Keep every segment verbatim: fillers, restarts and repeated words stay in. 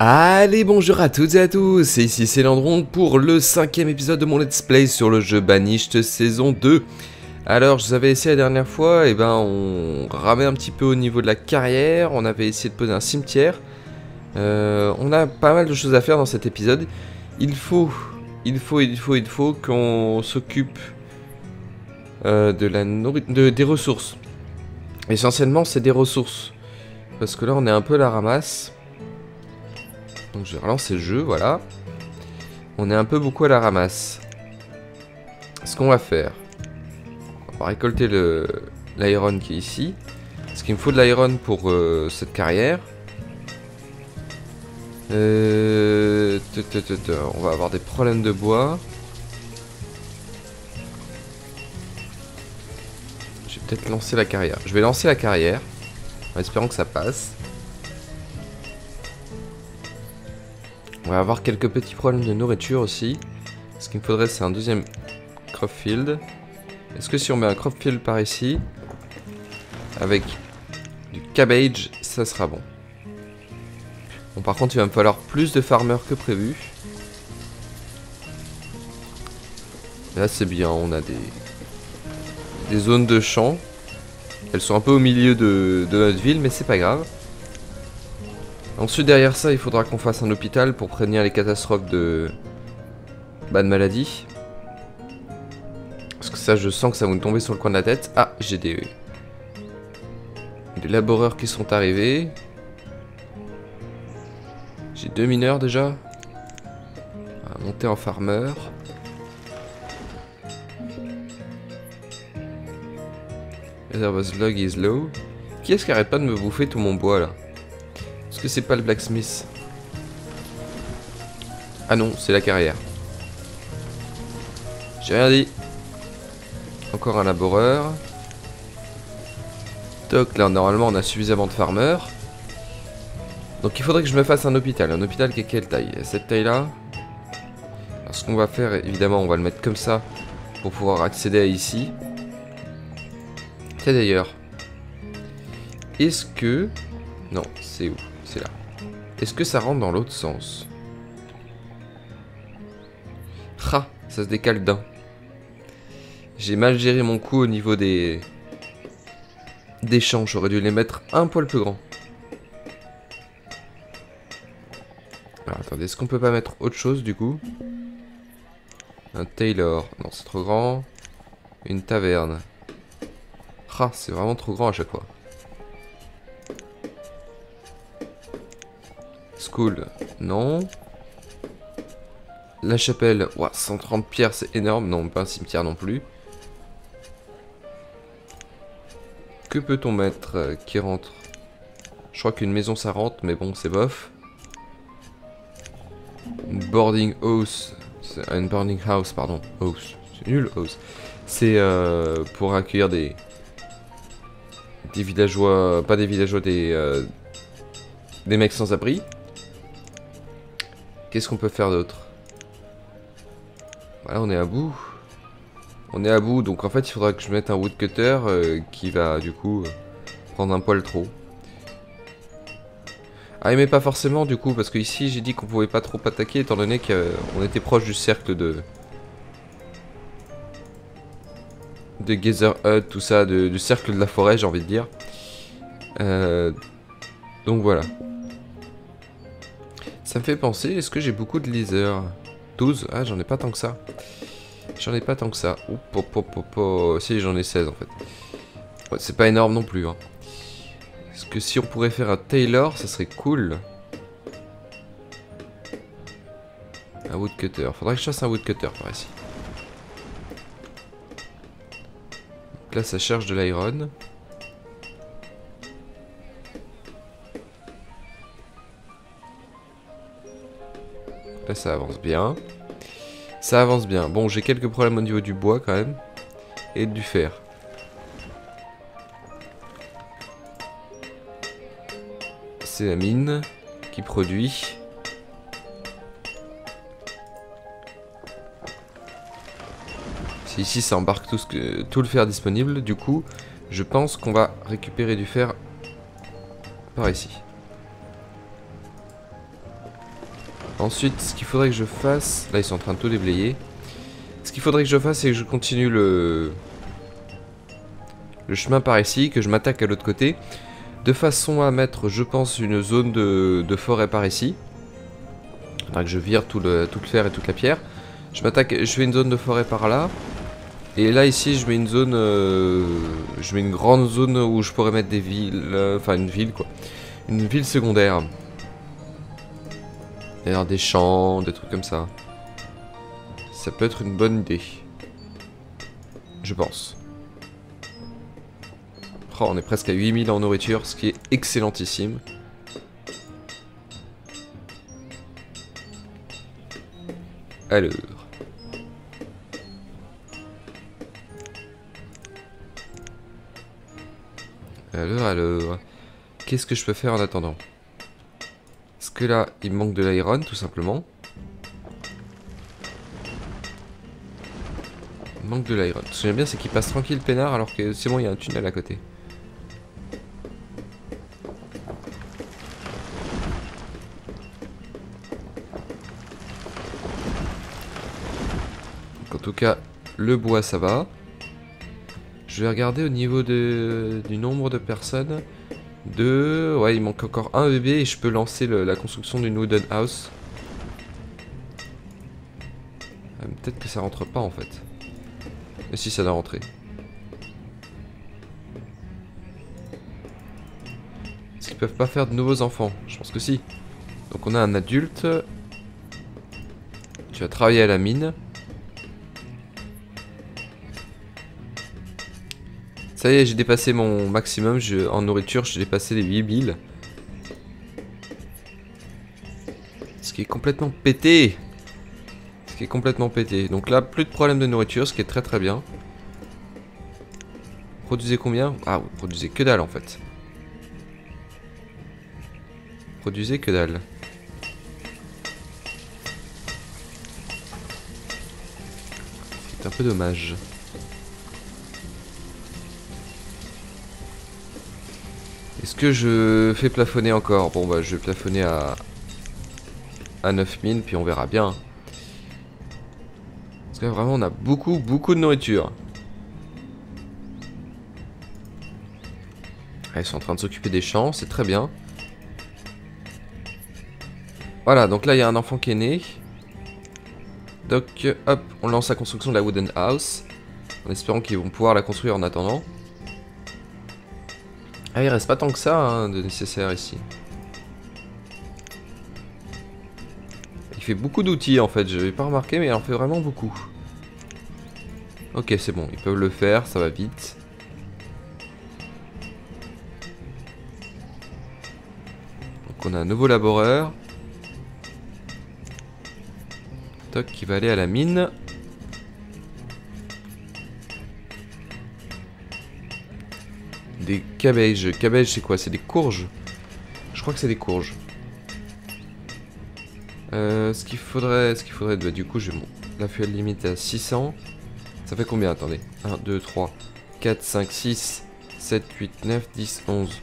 Allez, bonjour à toutes et à tous, c'est ici Selandron pour le cinquième épisode de mon let's play sur le jeu Banished saison deux. Alors je vous avais essayé la dernière fois, et ben on ramait un petit peu au niveau de la carrière, on avait essayé de poser un cimetière. Euh, on a pas mal de choses à faire dans cet épisode. Il faut, il faut, il faut, il faut qu'on s'occupe euh, de la nourriture, de, des ressources. Essentiellement c'est des ressources, parce que là on est un peu à la ramasse. Donc je vais relancer le jeu, voilà. On est un peu beaucoup à la ramasse. Ce qu'on va faire, on va récolter le l'iron qui est ici. Parce qu'il me faut de l'iron pour euh, cette carrière. Euh, t -t -t -t on va avoir des problèmes de bois. J'ai peut-être lancé la carrière. Je vais lancer la carrière, en espérant que ça passe. On va avoir quelques petits problèmes de nourriture aussi. Ce qu'il me faudrait, c'est un deuxième crop field. Est-ce que si on met un crop field par ici, avec du cabbage, ça sera bon. Bon, par contre, il va me falloir plus de farmers que prévu. Là, c'est bien, on a des, des zones de champs. Elles sont un peu au milieu de, de notre ville, mais c'est pas grave. Ensuite, derrière ça, il faudra qu'on fasse un hôpital pour prévenir les catastrophes de... Bah, de maladies. Parce que ça, je sens que ça va nous tomber sur le coin de la tête. Ah, j'ai des... des laboreurs qui sont arrivés. J'ai deux mineurs déjà. On va monter en farmer. Reservoir log is low. Qui est-ce qui arrête pas de me bouffer tout mon bois là? Est-ce que c'est pas le blacksmith? Ah non, c'est la carrière. J'ai rien dit. Encore un laboreur. Toc, là normalement on a suffisamment de farmers. Donc il faudrait que je me fasse un hôpital. Un hôpital qui est quelle taille? Cette taille là. Alors ce qu'on va faire, évidemment, on va le mettre comme ça pour pouvoir accéder à ici. Tiens d'ailleurs, est-ce que... non, c'est où? C'est là. Est-ce que ça rentre dans l'autre sens? Ha, ça se décale d'un. J'ai mal géré mon coup au niveau des... des champs. J'aurais dû les mettre un poil plus grand. Alors, attendez, est-ce qu'on peut pas mettre autre chose, du coup? Un tailor. Non, c'est trop grand. Une taverne. Ha, c'est vraiment trop grand à chaque fois. Cool, non. La chapelle, wow, cent trente pierres, c'est énorme. Non, pas un cimetière non plus. Que peut-on mettre euh, qui rentre? Je crois qu'une maison ça rentre, mais bon, c'est bof. Une boarding house, une boarding house, pardon, house, c'est nul, house. C'est euh, pour accueillir des des villageois, pas des villageois, des euh, des mecs sans abri. Qu'est-ce qu'on peut faire d'autre? Voilà, on est à bout. On est à bout, donc en fait, il faudra que je mette un woodcutter euh, qui va, du coup, euh, prendre un poil trop. Ah, mais pas forcément, du coup, parce que ici, j'ai dit qu'on pouvait pas trop attaquer, étant donné qu'on était proche du cercle de... de Geyser Hut, tout ça, de, du cercle de la forêt, j'ai envie de dire. Euh... Donc voilà. Ça me fait penser, est-ce que j'ai beaucoup de liseurs? douze? Ah, j'en ai pas tant que ça. J'en ai pas tant que ça. Oup, oh, oh, oh, oh. Si, j'en ai seize en fait. Ouais, c'est pas énorme non plus. Hein. Est-ce que si on pourrait faire un tailor, ça serait cool? Un woodcutter. Faudrait que je fasse un woodcutter par ici. Donc là, ça cherche de l'iron. Là ça avance bien. Ça avance bien. Bon, j'ai quelques problèmes au niveau du bois quand même. Et du fer. C'est la mine qui produit. Si ici ça embarque tout, ce que, tout le fer disponible, du coup je pense qu'on va récupérer du fer par ici. Ensuite, ce qu'il faudrait que je fasse... Là, ils sont en train de tout déblayer. Ce qu'il faudrait que je fasse, c'est que je continue le... le chemin par ici, que je m'attaque à l'autre côté. De façon à mettre, je pense, une zone de, de forêt par ici. Faudra que je vire tout le, tout le fer et toute la pierre. Je m'attaque, je fais une zone de forêt par là. Et là, ici, je mets une zone... Euh, je mets une grande zone où je pourrais mettre des villes... Euh, enfin, une ville, quoi. Une ville secondaire. D'ailleurs, des champs, des trucs comme ça. Ça peut être une bonne idée. Je pense. Oh, on est presque à huit mille en nourriture, ce qui est excellentissime. Alors... Alors, alors... Qu'est-ce que je peux faire en attendant? Est-ce que là, il me manque de l'iron, tout simplement? Il manque de l'iron. Ce que j'aime bien, c'est qu'il passe tranquille, peinard, alors que c'est bon, il y a un tunnel à côté. Donc, en tout cas, le bois, ça va. Je vais regarder au niveau de, du nombre de personnes. Deux... Ouais, il manque encore un bébé et je peux lancer le, la construction d'une wooden house. Ah, peut-être que ça rentre pas en fait. Mais si, ça doit rentrer. Est-ce qu'ils peuvent pas faire de nouveaux enfants? Je pense que si. Donc on a un adulte. Tu vas travailler à la mine. Ça y est, j'ai dépassé mon maximum, je, en nourriture, j'ai dépassé les huit mille. Ce qui est complètement pété. Ce qui est complètement pété. Donc là, plus de problème de nourriture, ce qui est très très bien. Produisez combien? Ah, vous produisez que dalle en fait. Produisez que dalle. C'est un peu dommage. Est-ce que je fais plafonner encore? Bon bah je vais plafonner à, à neuf mille puis on verra bien. Parce que là, vraiment on a beaucoup beaucoup de nourriture. Ah, ils sont en train de s'occuper des champs, c'est très bien. Voilà, donc là il y a un enfant qui est né. Donc hop, on lance la construction de la wooden house. En espérant qu'ils vont pouvoir la construire en attendant. Ah, il reste pas tant que ça hein, de nécessaire ici. Il fait beaucoup d'outils en fait, je n'avais pas remarqué, mais il en fait vraiment beaucoup. Ok, c'est bon, ils peuvent le faire, ça va vite. Donc on a un nouveau laboreur. Toc qui va aller à la mine. Des cabbages. Cabbages, c'est quoi? C'est des courges? Je crois que c'est des courges. Euh, ce qu'il faudrait... Ce qu'il faudrait... Bah, du coup, j'ai mon... La fuel limite à six cents. Ça fait combien? Attendez. un, deux, trois, quatre, cinq, six, sept, huit, neuf, dix, onze.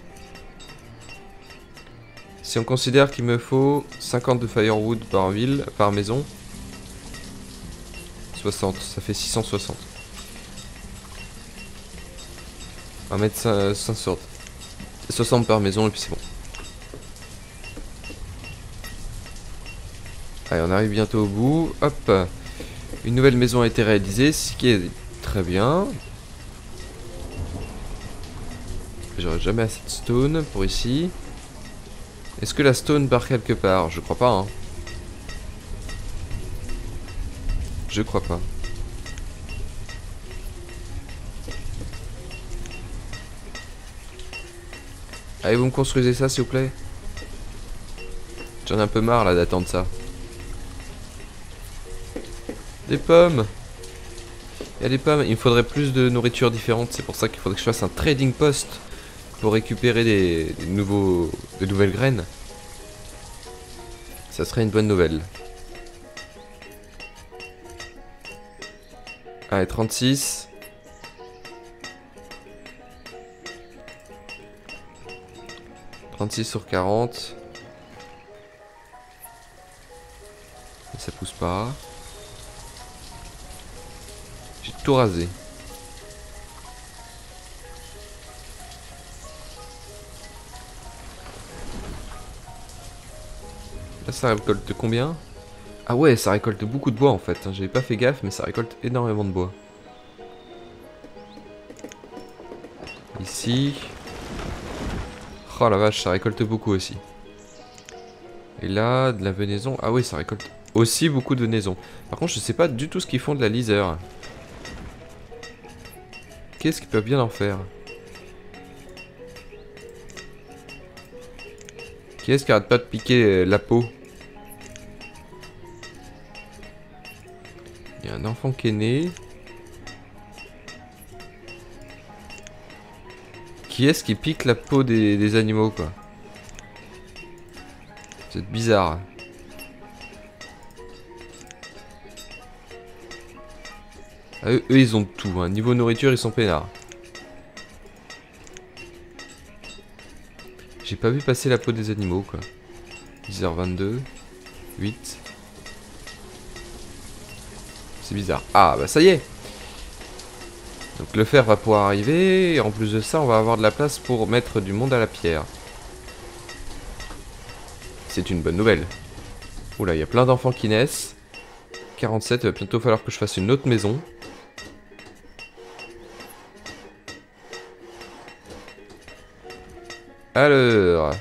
Si on considère qu'il me faut cinquante de firewood par ville, par maison. soixante. Ça fait six cent soixante. On va mettre soixante par maison et puis c'est bon. Allez, on arrive bientôt au bout. Hop. Une nouvelle maison a été réalisée, ce qui est très bien. J'aurais jamais assez de stone pour ici. Est-ce que la stone part quelque part? Je crois pas. Hein. Je crois pas. Allez, vous me construisez ça, s'il vous plaît. J'en ai un peu marre, là, d'attendre ça. Des pommes. Il y a des pommes. Il me faudrait plus de nourriture différente. C'est pour ça qu'il faudrait que je fasse un trading post pour récupérer des, des, nouveaux, des nouvelles graines. Ça serait une bonne nouvelle. Allez, trente-six. trente-six sur quarante. Et ça pousse pas. J'ai tout rasé. Là ça récolte combien? Ah ouais, ça récolte beaucoup de bois en fait. J'avais pas fait gaffe, mais ça récolte énormément de bois. Ici. Oh la vache, ça récolte beaucoup aussi. Et là, de la venaison. Ah oui, ça récolte aussi beaucoup de venaison. Par contre, je sais pas du tout ce qu'ils font de la lisière. Qu'est-ce qu'ils peuvent bien en faire? Qui est-ce qui arrête pas de piquer la peau? Il y a un enfant qui est né. Qui est-ce qui pique la peau des, des animaux, quoi? C'est bizarre. Ah, eux, eux, ils ont tout. Hein. Niveau nourriture, ils sont peinards. J'ai pas vu passer la peau des animaux, quoi. dix heures vingt-deux. huit. C'est bizarre. Ah, bah ça y est! Donc le fer va pouvoir arriver. Et en plus de ça, on va avoir de la place pour mettre du monde à la pierre. C'est une bonne nouvelle. Oula, il y a plein d'enfants qui naissent. quarante-sept, il va bientôt falloir que je fasse une autre maison. Alors.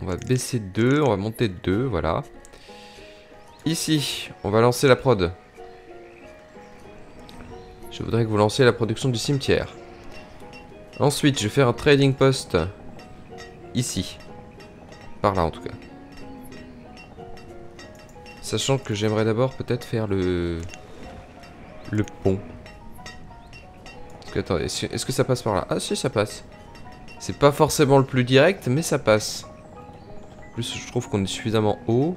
On va baisser deux, on va monter deux, voilà. Ici, on va lancer la prod. Je voudrais que vous lanciez la production du cimetière. Ensuite, je vais faire un trading post. Ici. Par là en tout cas. Sachant que j'aimerais d'abord peut-être faire le... Le pont. Parce que, attendez, est-ce que ça passe par là? Ah si, ça passe. C'est pas forcément le plus direct, mais ça passe. En plus, je trouve qu'on est suffisamment haut.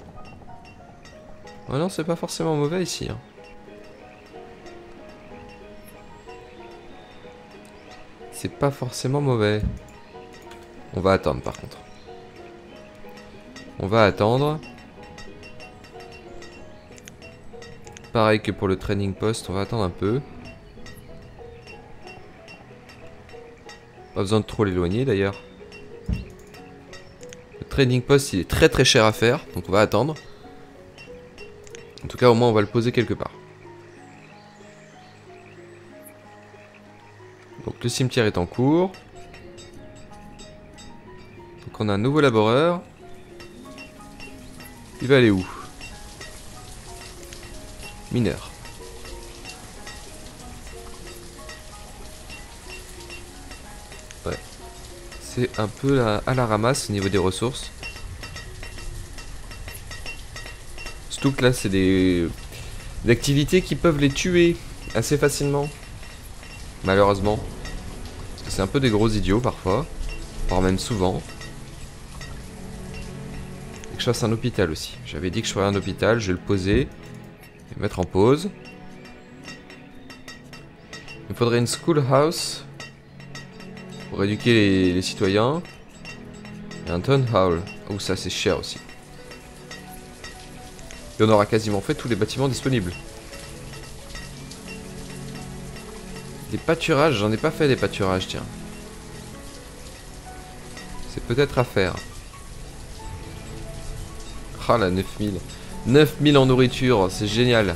Oh non, c'est pas forcément mauvais ici. Hein. C'est pas forcément mauvais. On va attendre par contre. On va attendre. Pareil que pour le training post, on va attendre un peu. Pas besoin de trop l'éloigner d'ailleurs. Le training post, il est très très cher à faire, donc on va attendre. En tout cas, au moins, on va le poser quelque part. Donc le cimetière est en cours. Donc on a un nouveau laboreur. Il va aller où? Mineur. Ouais. C'est un peu la, à la ramasse au niveau des ressources. Surtout que là, c'est des, des activités qui peuvent les tuer assez facilement. Malheureusement. Parce que c'est un peu des gros idiots parfois. Voire même souvent. Je fasse un hôpital aussi. J'avais dit que je ferais un hôpital, je vais le poser, et mettre en pause. Il me faudrait une schoolhouse pour éduquer les, les citoyens. Et un town hall. Oh, ça c'est cher aussi. Et on aura quasiment fait tous les bâtiments disponibles. Des pâturages, j'en ai pas fait des pâturages, tiens. C'est peut-être à faire. Ah là, neuf mille. neuf mille en nourriture, c'est génial.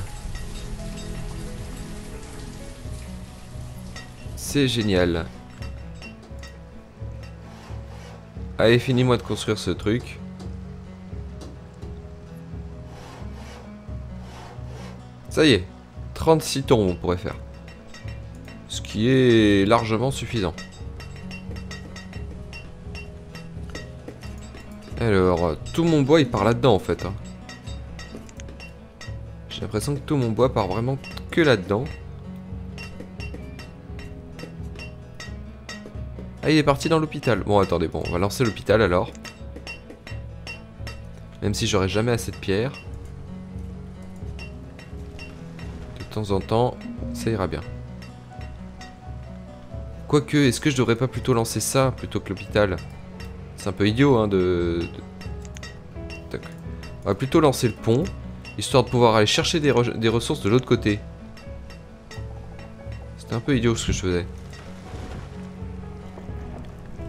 C'est génial. Allez, finis-moi de construire ce truc. Ça y est, trente-six tombes on pourrait faire. Ce qui est largement suffisant. Alors, tout mon bois il part là-dedans en fait. Hein. J'ai l'impression que tout mon bois part vraiment que là-dedans. Ah, il est parti dans l'hôpital. Bon, attendez, bon, on va lancer l'hôpital alors. Même si j'aurai jamais assez de pierres. De temps en temps, ça ira bien. Quoique, est-ce que je devrais pas plutôt lancer ça plutôt que l'hôpital ? C'est un peu idiot hein, de... de... On va plutôt lancer le pont, histoire de pouvoir aller chercher des, re des ressources de l'autre côté. C'était un peu idiot ce que je faisais.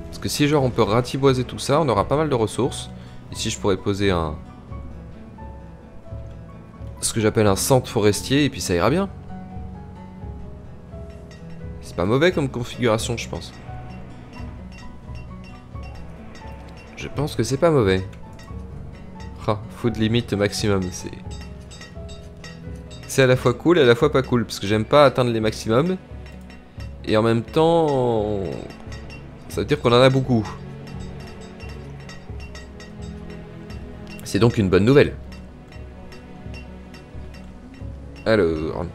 Parce que si genre on peut ratiboiser tout ça, on aura pas mal de ressources. Ici je pourrais poser un... ce que j'appelle un centre forestier, et puis ça ira bien. C'est pas mauvais comme configuration, je pense. Je pense que c'est pas mauvais. Ah, food limite maximum, c'est... c'est à la fois cool et à la fois pas cool, parce que j'aime pas atteindre les maximums. Et en même temps... ça veut dire qu'on en a beaucoup. C'est donc une bonne nouvelle. Alors...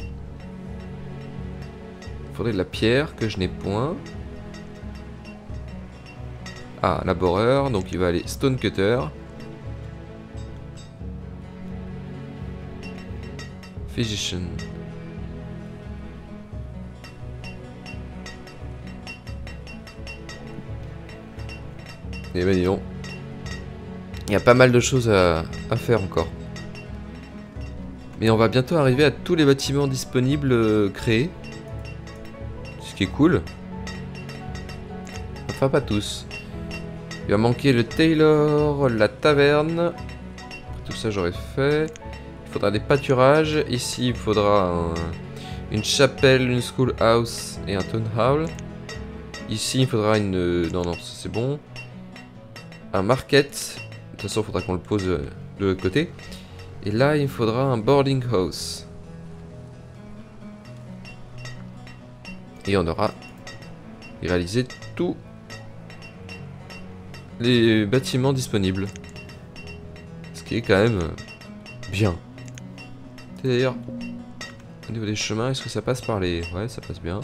il faudrait de la pierre que je n'ai point. Ah, laboreur, donc il va aller stonecutter. Physician. Et ben dis donc. Il y a pas mal de choses à, à faire encore. Mais on va bientôt arriver à tous les bâtiments disponibles euh, créés. Ce qui est cool. Enfin, pas tous. Il va manquer le Taylor, la taverne. Tout ça, j'aurais fait. Il faudra des pâturages. Ici, il faudra un, une chapelle, une schoolhouse et un town hall. Ici, il faudra une... Euh, non, non, c'est bon. Un market. De toute façon, il faudra qu'on le pose de l'autre côté. Et là, il faudra un boarding house. Et on aura réalisé tous les bâtiments disponibles. Ce qui est quand même bien. D'ailleurs, au niveau des chemins, est-ce que ça passe par les... ouais, ça passe bien.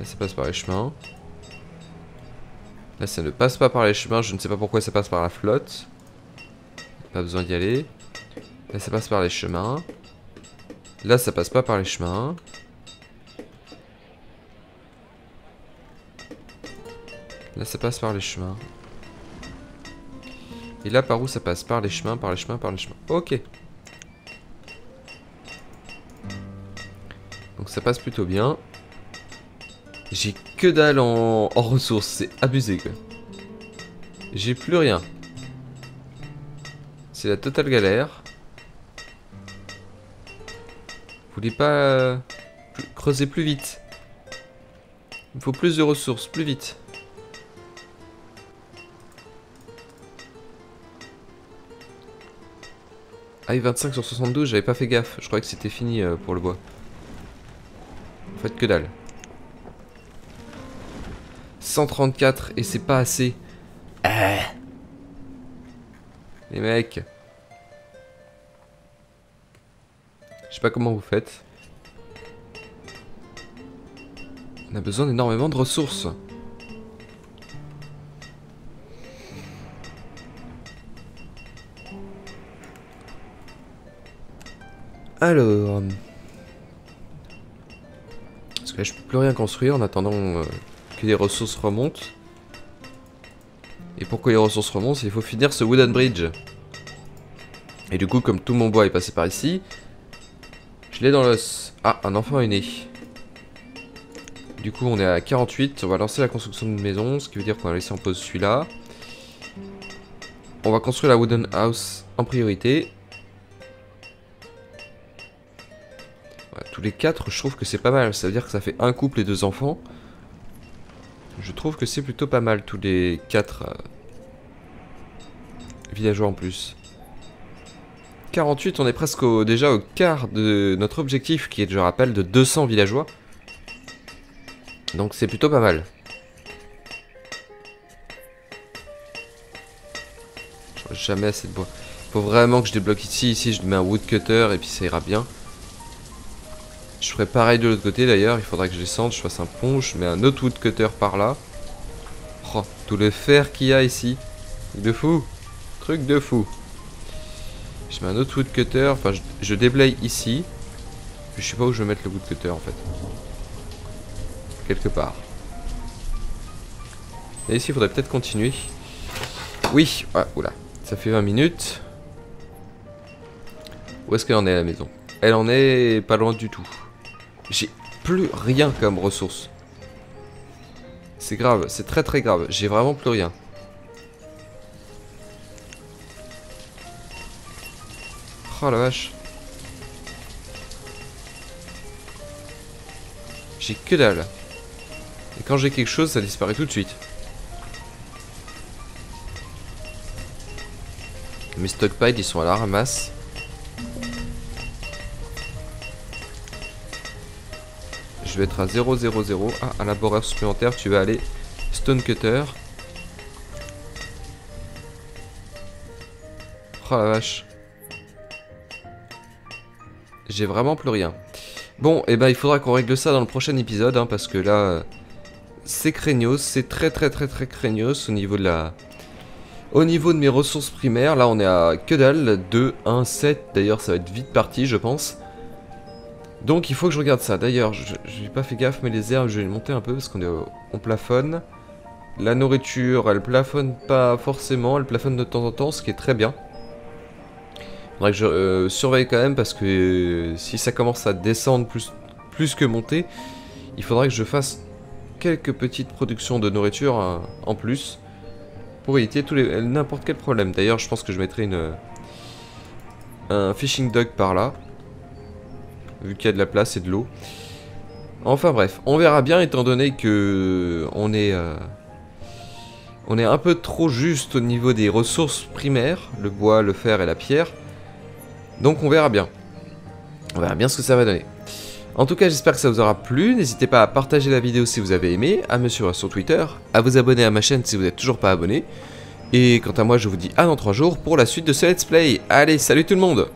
Là, ça passe par les chemins. Là, ça ne passe pas par les chemins. Je ne sais pas pourquoi ça passe par la flotte. Pas besoin d'y aller. Là, ça passe par les chemins. Là, ça passe pas par les chemins. Là, ça passe par les chemins. Et là, par où ça passe? Par les chemins, par les chemins, par les chemins. Ok. Donc, ça passe plutôt bien. J'ai que dalle en, en ressources. C'est abusé, quoi. J'ai plus rien. C'est la totale galère. Vous voulez pas euh, plus, creuser plus vite? Il faut plus de ressources, plus vite. Ah, et vingt-cinq sur soixante-douze, j'avais pas fait gaffe. Je croyais que c'était fini euh, pour le bois. En fait, que dalle. cent trente-quatre, et c'est pas assez. Ah. Les mecs. Je sais pas comment vous faites. On a besoin d'énormément de ressources. Alors... parce que là je peux plus rien construire en attendant euh, que les ressources remontent. Et pour que les ressources remontent, il faut finir ce wooden bridge. Et du coup, comme tout mon bois est passé par ici, je l'ai dans l'os. Ah, un enfant est né. Du coup, on est à quarante-huit. On va lancer la construction d'une maison, ce qui veut dire qu'on va laisser en pause celui-là. On va construire la wooden house en priorité. Voilà, tous les quatre, je trouve que c'est pas mal. Ça veut dire que ça fait un couple et deux enfants. Je trouve que c'est plutôt pas mal, tous les quatre euh, villageois en plus. quarante-huit, on est presque au, déjà au quart de notre objectif, qui est, je rappelle, de deux cents villageois. Donc c'est plutôt pas mal. J'aurai jamais assez de bois. Faut vraiment que je débloque ici. Ici, je mets un woodcutter et puis ça ira bien. Je ferai pareil de l'autre côté d'ailleurs, il faudra que je descende, je fasse un pont, je mets un autre woodcutter par là. Oh, tout le fer qu'il y a ici. Truc de fou. Truc de fou. Je mets un autre woodcutter, enfin je, je déblaye ici. Je sais pas où je vais mettre le woodcutter en fait. Quelque part. Et ici il faudrait peut-être continuer. oui. Ah, oula, ça fait vingt minutes. Où est-ce qu'elle en est à la maison? Elle en est pas loin du tout. J'ai plus rien comme ressource. C'est grave, c'est très très grave. J'ai vraiment plus rien. Oh la vache. J'ai que dalle. Et quand j'ai quelque chose, ça disparaît tout de suite. Mes stockpiles, ils sont à la ramasse. Je vais être à zéro zéro zéro. Ah, un laboratoire supplémentaire, tu vas aller Stonecutter. Oh la vache. J'ai vraiment plus rien. Bon, et eh ben il faudra qu'on règle ça dans le prochain épisode, hein, parce que là, c'est craignos, c'est très très très très craignos au niveau de la... Au niveau de mes ressources primaires, là on est à que dalle, deux, un, sept, d'ailleurs ça va être vite parti je pense. Donc il faut que je regarde ça, d'ailleurs je n'ai pas fait gaffe mais les herbes je vais les monter un peu parce qu'on est, on plafonne. La nourriture elle plafonne pas forcément, elle plafonne de temps en temps ce qui est très bien. Il faudrait que je euh, surveille quand même parce que euh, si ça commence à descendre plus, plus que monter, il faudrait que je fasse quelques petites productions de nourriture hein, en plus. Pour éviter tous les n'importe quel problème. D'ailleurs, je pense que je mettrai une un fishing dock par là, vu qu'il y a de la place et de l'eau. Enfin bref, on verra bien étant donné que on est euh, on est un peu trop juste au niveau des ressources primaires, le bois, le fer et la pierre. Donc on verra bien, on verra bien ce que ça va donner. En tout cas, j'espère que ça vous aura plu, n'hésitez pas à partager la vidéo si vous avez aimé, à me suivre sur Twitter, à vous abonner à ma chaîne si vous n'êtes toujours pas abonné, et quant à moi, je vous dis à dans trois jours pour la suite de ce Let's Play. Allez, salut tout le monde!